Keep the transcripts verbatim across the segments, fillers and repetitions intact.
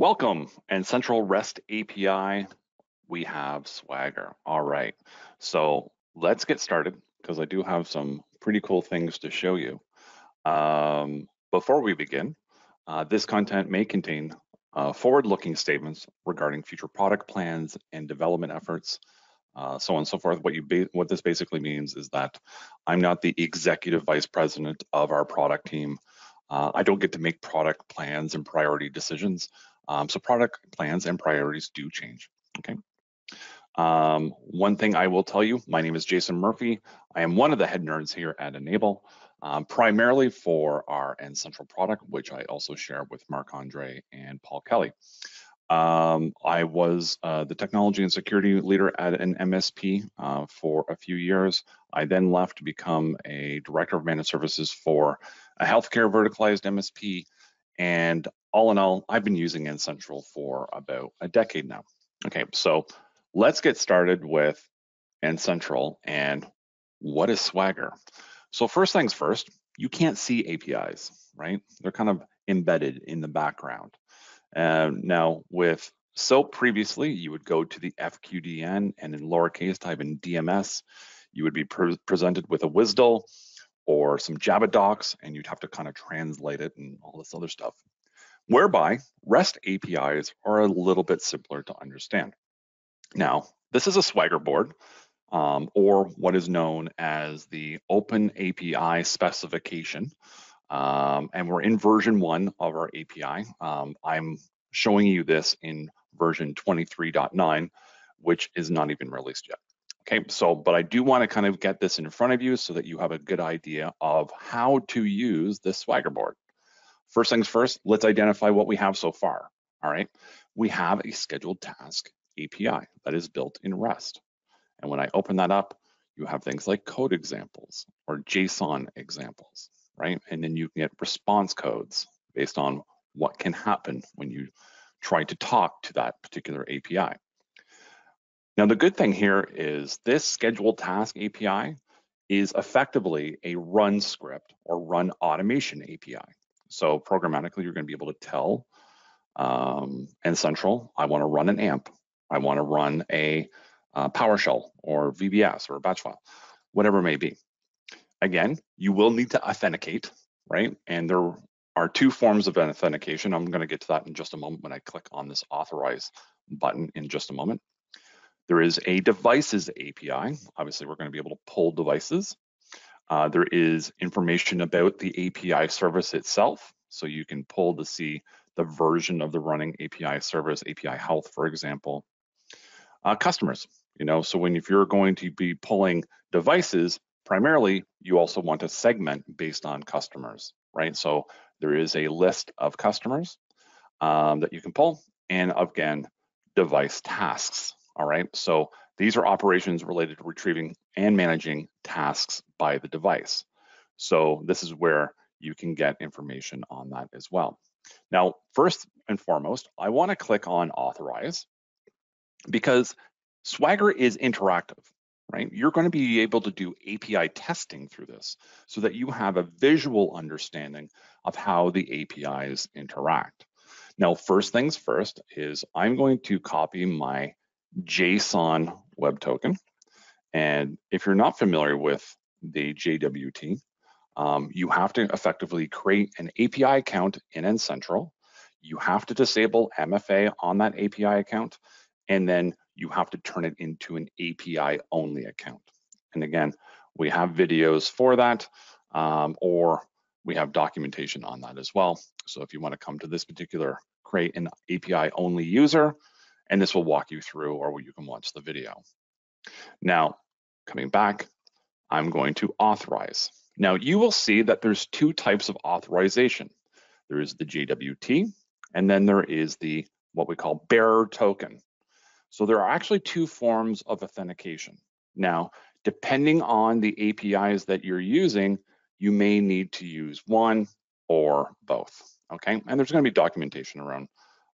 Welcome, N-central REST A P I. We have Swagger. All right, so let's get started because I do have some pretty cool things to show you. Um, before we begin, uh, this content may contain uh, forward-looking statements regarding future product plans and development efforts, uh, so on and so forth. What, you ba what this basically means is that I'm not the executive vice president of our product team. Uh, I don't get to make product plans and priority decisions. Um, so product plans and priorities do change, okay? Um, one thing I will tell you, my name is Jason Murphy. I am one of the head nerds here at N-able, um, primarily for our N-central product, which I also share with Marc-Andre and Paul Kelly. Um, I was uh, the technology and security leader at an M S P uh, for a few years. I then left to become a director of managed services for a healthcare verticalized M S P, and all in all, I've been using N-central for about a decade now. Okay, so let's get started with N-central and what is Swagger. So first things first, you can't see A P Is, right? They're kind of embedded in the background. Uh, now with SOAP previously, you would go to the F Q D N and in lowercase type in D M S, you would be pre presented with a W S D L or some Java docs, and you'd have to kind of translate it and all this other stuff. Whereby REST A P Is are a little bit simpler to understand. Now, this is a Swagger board, um, or what is known as the Open A P I specification, um, and we're in version one of our A P I. Um, I'm showing you this in version twenty-three point nine, which is not even released yet. Okay, so, but I do want to kind of get this in front of you so that you have a good idea of how to use this Swagger board. First things first, let's identify what we have so far, all right? We have a scheduled task A P I that is built in REST. And when I open that up, you have things like code examples or JSON examples, right? And then you can get response codes based on what can happen when you try to talk to that particular A P I. Now, the good thing here is this scheduled task A P I is effectively a run script or run automation A P I. So programmatically, you're going to be able to tell um, N-central, I want to run an A M P. I want to run a uh, PowerShell or V B S or a batch file, whatever it may be. Again, you will need to authenticate, right? And there are two forms of authentication. I'm going to get to that in just a moment when I click on this authorize button in just a moment. There is a devices A P I. Obviously, we're going to be able to pull devices. Uh, there is information about the A P I service itself. So you can pull to see the version of the running A P I service, A P I health, for example. Uh, customers, you know, so when if you're going to be pulling devices, primarily, you also want to segment based on customers, right? So there is a list of customers um, that you can pull, and again, device tasks, all right? So these are operations related to retrieving and managing tasks by the device. So this is where you can get information on that as well. Now, first and foremost, I want to click on authorize because Swagger is interactive, right? You're going to be able to do A P I testing through this so that you have a visual understanding of how the A P Is interact. Now, first things first is I'm going to copy my JSON web token. And if you're not familiar with the J W T, um, you have to effectively create an A P I account in N-central. You have to disable M F A on that A P I account, and then you have to turn it into an A P I only account. And again, we have videos for that, um, or we have documentation on that as well. So if you want to come to this particular create an A P I only user, and this will walk you through, or you can watch the video. Now, coming back, I'm going to authorize. Now, you will see that there's two types of authorization. There is the J W T, and then there is the, what we call bearer token. So there are actually two forms of authentication. Now, depending on the A P Is that you're using, you may need to use one or both, okay? And there's gonna be documentation around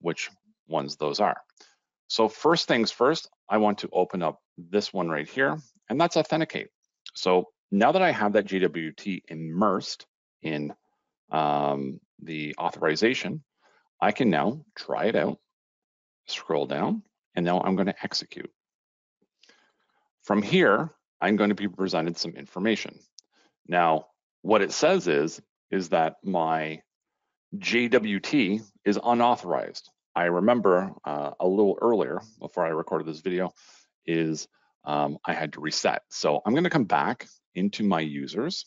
which ones those are. So first things first, I want to open up this one right here, and that's authenticate. So now that I have that J W T immersed in um, the authorization, I can now try it out, scroll down, and now I'm going to execute. From here, I'm going to be presented some information. Now, what it says is, is that my J W T is unauthorized. I remember uh, a little earlier, before I recorded this video, is um, I had to reset. So I'm going to come back into my users,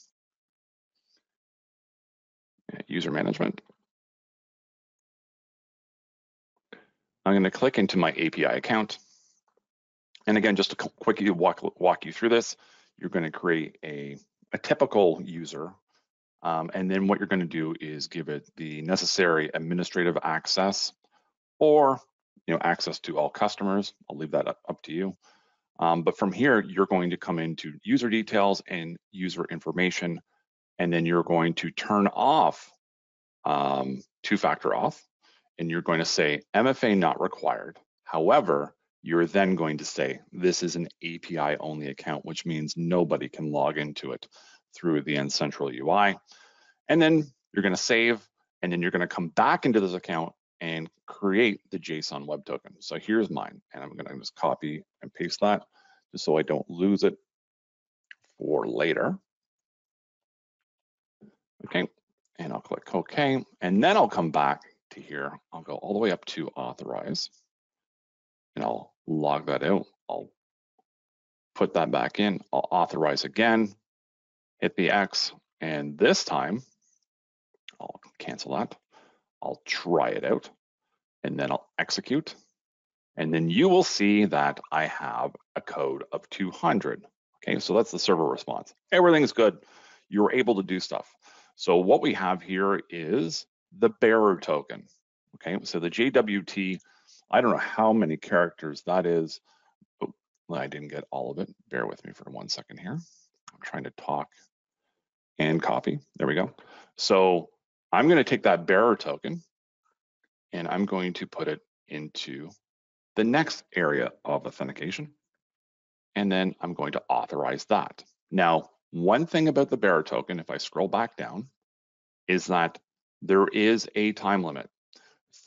user management. I'm going to click into my A P I account. And again, just to quickly walk, walk you through this, you're going to create a, a typical user. Um, and then what you're going to do is give it the necessary administrative access or you know, access to all customers. I'll leave that up, up to you. Um, but from here, you're going to come into user details and user information. And then you're going to turn off um, two-factor auth. And you're going to say M F A not required. However, you're then going to say, this is an A P I only account, which means nobody can log into it through the N-central U I. And then you're going to save, and then you're going to come back into this account and create the JSON web token. So here's mine, and I'm going to just copy and paste that just so I don't lose it for later. Okay, and I'll click OK, and then I'll come back to here. I'll go all the way up to authorize, and I'll log that out. I'll put that back in. I'll authorize again, hit the X, and this time I'll cancel that. I'll try it out, and then I'll execute. And then you will see that I have a code of two hundred. Okay, so that's the server response. Everything's good. You're able to do stuff. So what we have here is the bearer token. Okay, so the J W T, I don't know how many characters that is. Oh, I didn't get all of it. Bear with me for one second here. I'm trying to talk and copy. There we go. So I'm going to take that bearer token and I'm going to put it into the next area of authentication. And then I'm going to authorize that. Now, one thing about the bearer token, if I scroll back down, is that there is a time limit.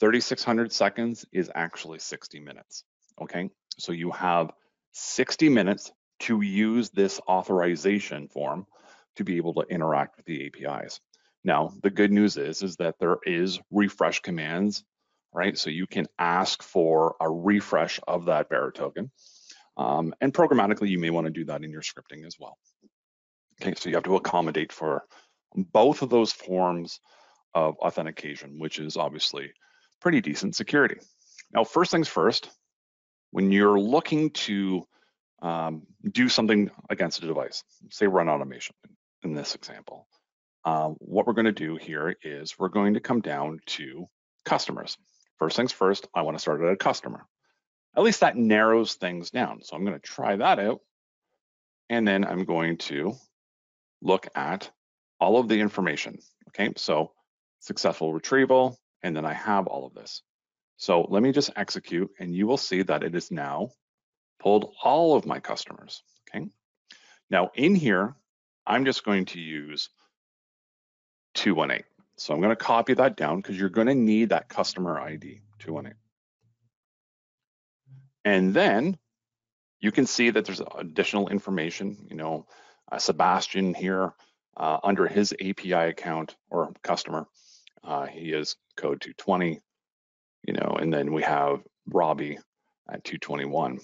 thirty-six hundred seconds is actually sixty minutes, okay? So you have sixty minutes to use this authorization form to be able to interact with the A P Is. Now, the good news is, is that there is refresh commands, right? So you can ask for a refresh of that bearer token. Um, and programmatically, you may want to do that in your scripting as well. Okay, so you have to accommodate for both of those forms of authentication, which is obviously pretty decent security. Now, first things first, when you're looking to um, do something against a device, say run automation in this example, uh, what we're going to do here is we're going to come down to customers. First things first, I want to start at a customer. At least that narrows things down. So I'm going to try that out, and then I'm going to look at all of the information. Okay, so successful retrieval, and then I have all of this. So let me just execute, and you will see that it is now pulled all of my customers, okay? Now in here, I'm just going to use two one eight. So I'm gonna copy that down because you're gonna need that customer I D, two one eight. And then you can see that there's additional information, you know, uh, Sebastian here uh, under his A P I account or customer, uh, he is code two twenty. You know, and then we have Robbie at two twenty-one.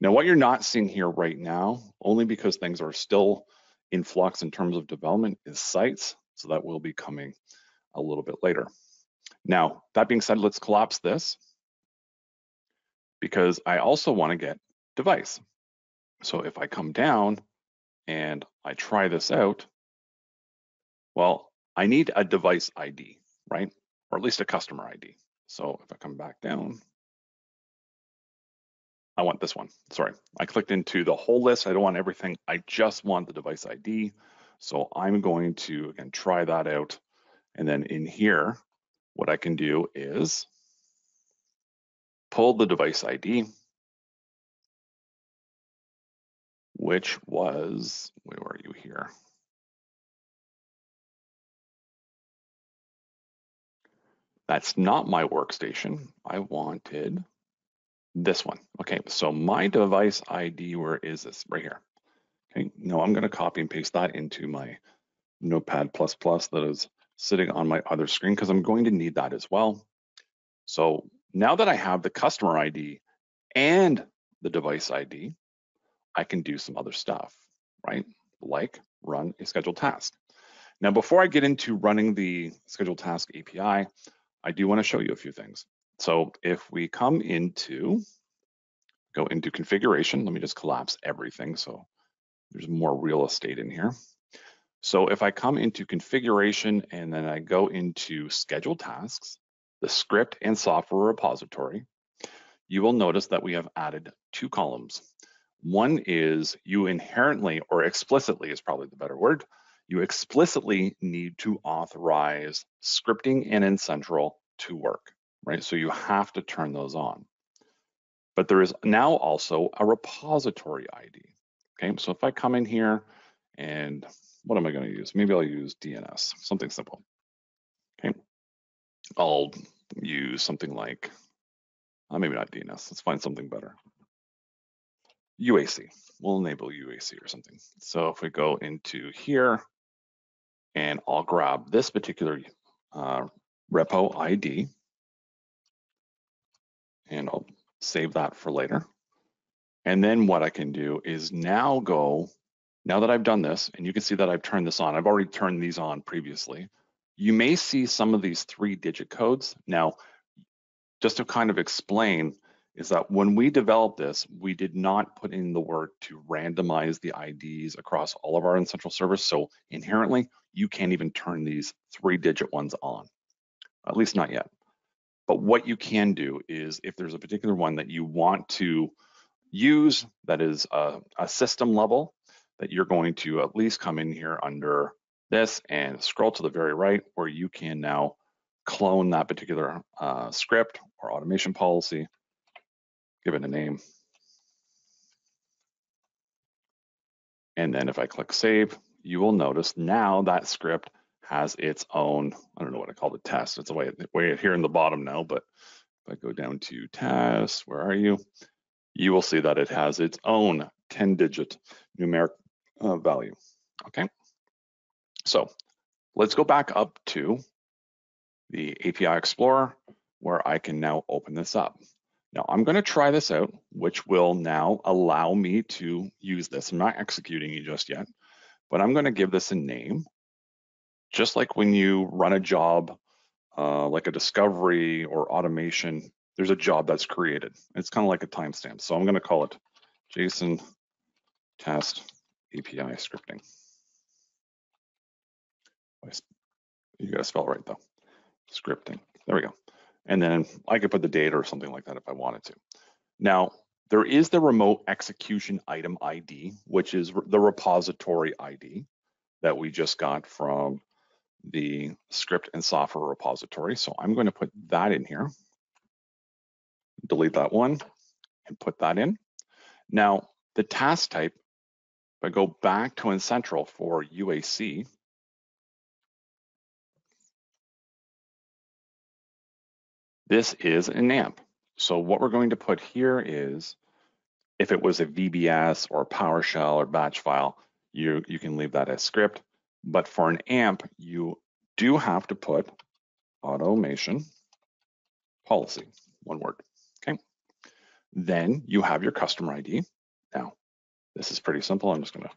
Now, what you're not seeing here right now, only because things are still in flux in terms of development, is sites. So that will be coming a little bit later. Now, that being said, let's collapse this because I also want to get device. So if I come down and I try this out, well, I need a device I D, right? Or at least a customer I D. So if I come back down, I want this one. Sorry, I clicked into the whole list. I don't want everything. I just want the device I D. So I'm going to, again, try that out. And then in here, what I can do is pull the device I D, which was, where are you here? That's not my workstation. I wanted this one. Okay, so my device I D, where is this? Right here. Okay, no, I'm gonna copy and paste that into my Notepad plus plus that is sitting on my other screen because I'm going to need that as well. So now that I have the customer I D and the device I D, I can do some other stuff, right? Like run a scheduled task. Now, before I get into running the scheduled task A P I, I do want to show you a few things. So if we come into, go into configuration, let me just collapse everything so there's more real estate in here. So if I come into configuration and then I go into scheduled tasks, the script and software repository, you will notice that we have added two columns. One is you inherently, or explicitly is probably the better word, you explicitly need to authorize scripting and N-central to work, right? So you have to turn those on. But there is now also a repository I D, okay? So if I come in here and what am I gonna use? Maybe I'll use D N S, something simple, okay? I'll use something like, uh, maybe not D N S, let's find something better. U A C, we'll enable U A C or something. So if we go into here, and I'll grab this particular uh, repo I D, and I'll save that for later. And then what I can do is now go, now that I've done this, and you can see that I've turned this on, I've already turned these on previously. You may see some of these three digit codes. Now, just to kind of explain is that when we developed this, we did not put in the work to randomize the I Ds across all of our N-central servers. So inherently, you can't even turn these three digit ones on, at least not yet. But what you can do is if there's a particular one that you want to use that is a, a system level, that you're going to at least come in here under this and scroll to the very right where you can now clone that particular uh, script or automation policy, give it a name. And then if I click save, you will notice now that script has its own, I don't know what I call the test. It's way, way here in the bottom now, but if I go down to tests, where are you? You will see that it has its own ten digit numeric uh, value, okay? So let's go back up to the A P I Explorer where I can now open this up. Now I'm going to try this out, which will now allow me to use this. I'm not executing it just yet, but I'm going to give this a name. Just like when you run a job, uh, like a discovery or automation, there's a job that's created. It's kind of like a timestamp. So I'm going to call it JSON test A P I scripting. You got to spell it right though. Scripting. There we go. And then I could put the data or something like that if I wanted to. Now, there is the remote execution item I D, which is the repository I D that we just got from the script and software repository. So I'm going to put that in here, delete that one and put that in. Now, the task type, if I go back to N-central for U A C, this is an A M P. So what we're going to put here is, if it was a V B S or PowerShell or batch file, you, you can leave that as script. But for an A M P, you do have to put automation policy, one word, okay? Then you have your customer I D. Now, this is pretty simple. I'm just gonna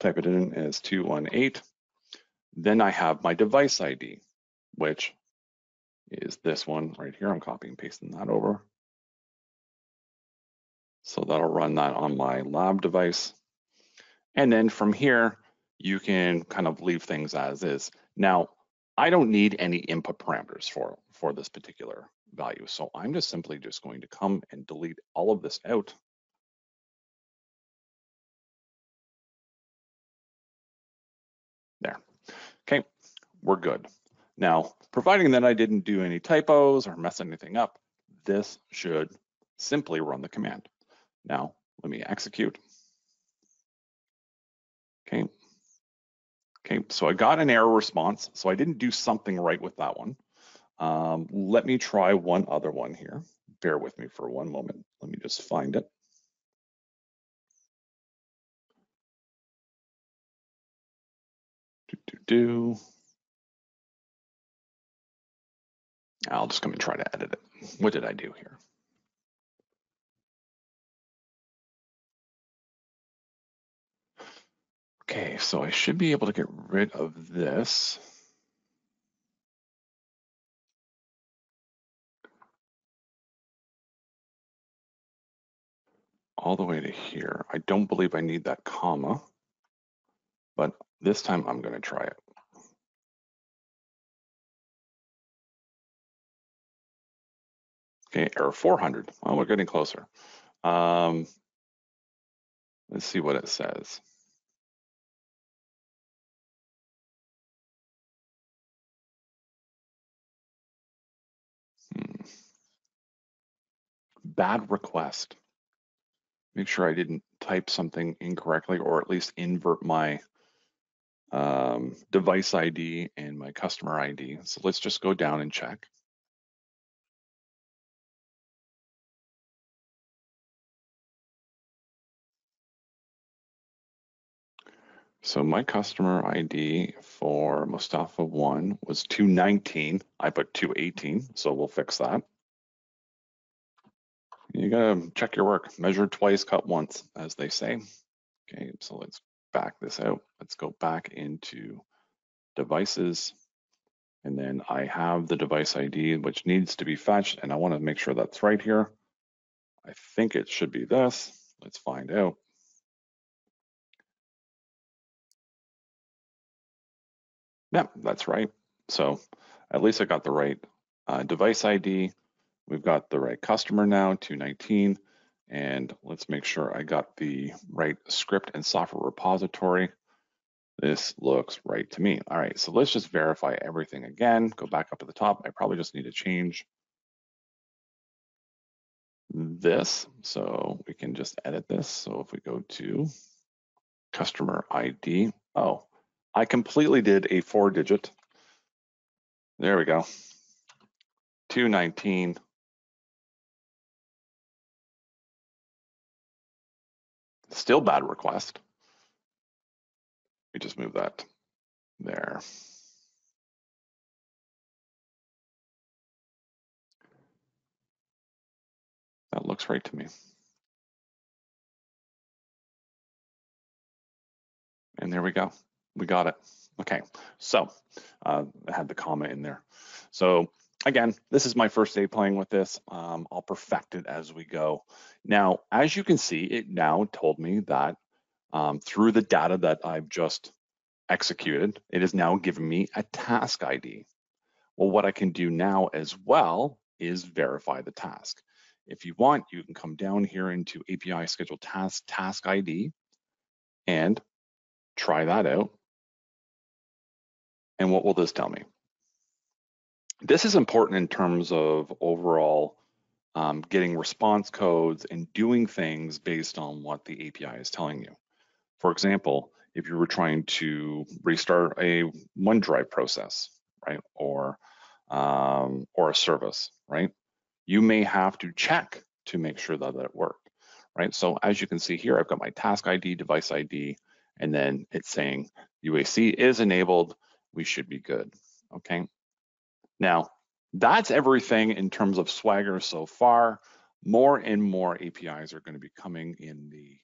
type it in as two one eight. Then I have my device I D, which is this one right here. I'm copying and pasting that over. So that'll run that on my lab device. And then from here, you can kind of leave things as is. Now, I don't need any input parameters for, for this particular value. So I'm just simply just going to come and delete all of this out. There, okay, we're good. Now, providing that I didn't do any typos or mess anything up, this should simply run the command. Now, let me execute. Okay. Okay, so I got an error response. So I didn't do something right with that one. Um, let me try one other one here. Bear with me for one moment. Let me just find it. Do, do, do. I'll just come and try to edit it. What did I do here? Okay, so I should be able to get rid of this. All the way to here. I don't believe I need that comma, but this time I'm going to try it. Okay, error four hundred. Oh, we're getting closer. Um, let's see what it says. Hmm. Bad request. Make sure I didn't type something incorrectly, or at least invert my um, device I D and my customer I D. So let's just go down and check. So my customer I D for Mustafa one was two nineteen. I put two eighteen, so we'll fix that. You gotta check your work, measure twice, cut once, as they say. Okay, so let's back this out. Let's go back into devices. And then I have the device I D, which needs to be fetched. And I wanna make sure that's right here. I think it should be this. Let's find out. Yep, yeah, that's right. So at least I got the right uh, device I D. We've got the right customer now, two nineteen, and let's make sure I got the right script and software repository. This looks right to me. All right, so let's just verify everything again. Go back up to the top. I probably just need to change this, so we can just edit this. So if we go to customer I D, oh, I completely did a four digit. There we go, two nineteen. Still bad request. We just move that there. That looks right to me. And there we go. We got it. Okay, so uh, I had the comma in there. So again, this is my first day playing with this. Um, I'll perfect it as we go. Now, as you can see, it now told me that um, through the data that I've just executed, it has now given me a task I D. Well, what I can do now as well is verify the task. If you want, you can come down here into A P I Schedule Task, Task I D, and try that out. And what will this tell me? This is important in terms of overall um, getting response codes and doing things based on what the A P I is telling you. For example, if you were trying to restart a OneDrive process, right, or, um, or a service, right, you may have to check to make sure that, that it worked, right? So as you can see here, I've got my task I D, device I D, and then it's saying U A C is enabled, we should be good, okay? Now, that's everything in terms of Swagger so far. More and more A P Is are going to be coming in the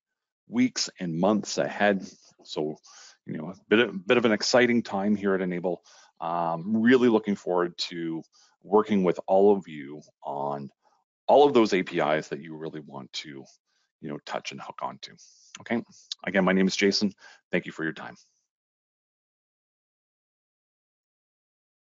weeks and months ahead. So, you know, a bit of, bit of an exciting time here at N-able. Um, really looking forward to working with all of you on all of those A P Is that you really want to, you know, touch and hook onto. Okay. Again, my name is Jason. Thank you for your time.